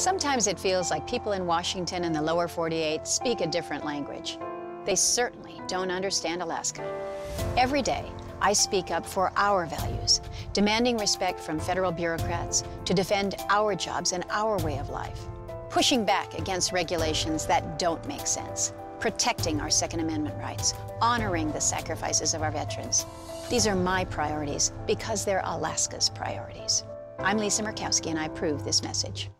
Sometimes it feels like people in Washington and the lower 48 speak a different language. They certainly don't understand Alaska. Every day, I speak up for our values, demanding respect from federal bureaucrats to defend our jobs and our way of life, pushing back against regulations that don't make sense, protecting our Second Amendment rights, honoring the sacrifices of our veterans. These are my priorities because they're Alaska's priorities. I'm Lisa Murkowski, and I approve this message.